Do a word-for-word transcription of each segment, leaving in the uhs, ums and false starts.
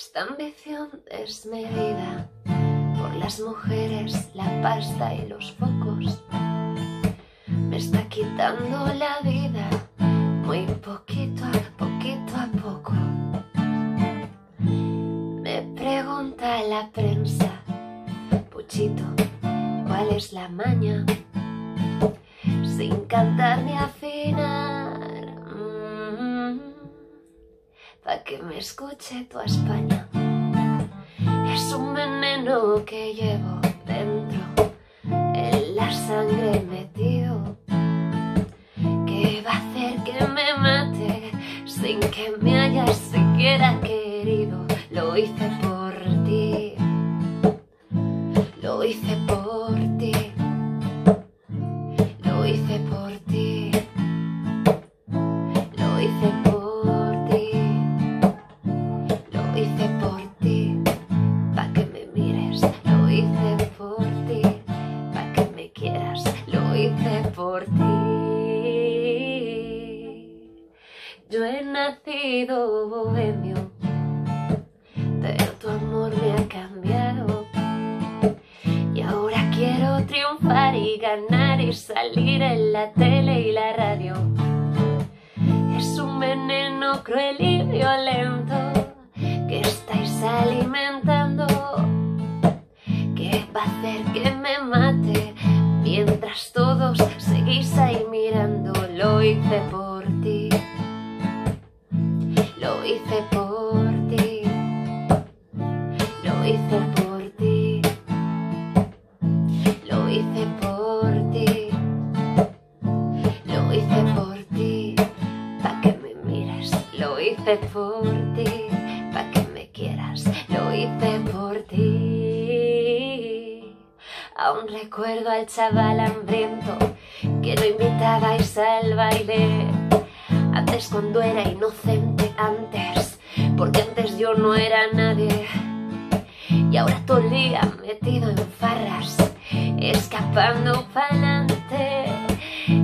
Esta ambición desmedida por las mujeres, la pasta y los focos me está quitando la vida muy poquito a poquito a poco. Me pregunta la prensa, Puchito, ¿cuál es la maña? Sin cantar ni afinar, mm, pa' que me escuche tu España. Es un veneno que llevo dentro, en la sangre metido, que va a hacer que me mate sin que me hayas siquiera querido. Lo hice por ti, lo hice por ti, lo hice por ti, lo hice por ti, lo hice por ti, pa' que me mires, lo hice por ti, pa' que me quieras, lo hice por ti. Yo he nacido bohemio, pero tu amor me ha cambiado. Quiero triunfar y ganar y salir en la tele y la radio. Es un veneno cruel y violento que estáis alimentando, que va a hacer que me mate mientras todos seguís ahí mirando. Lo hice por ti, lo hice por ti, lo hice por ti. Lo hice por ti, pa' que me quieras, lo hice por ti. Aún recuerdo al chaval hambriento que lo invitabais al baile. Antes cuando era inocente, antes, porque antes yo no era nadie. Y ahora todo el día metido en farras, escapando pa'lante,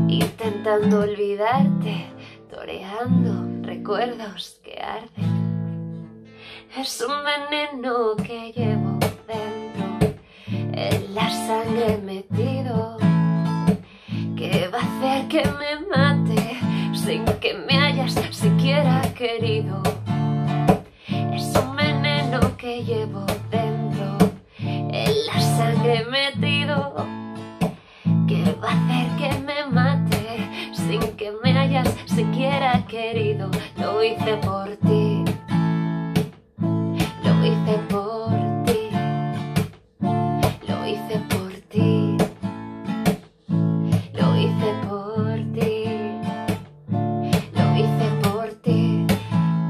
intentando olvidarte, toreando recuerdos que arden. Es un veneno que llevo dentro, en la sangre metido, que va a hacer que me mate sin que me hayas siquiera querido. Es un veneno que llevo dentro, en la sangre metido, que va a hacer que me mate sin que me hayas siquiera querido. Lo hice por ti, lo hice por ti, lo hice por ti, lo hice por ti, lo hice por ti,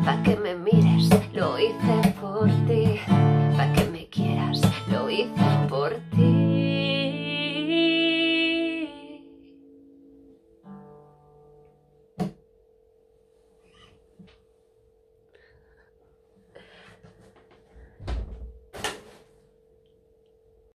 pa' que me mires, lo hice por ti, pa' que me quieras, lo hice por ti.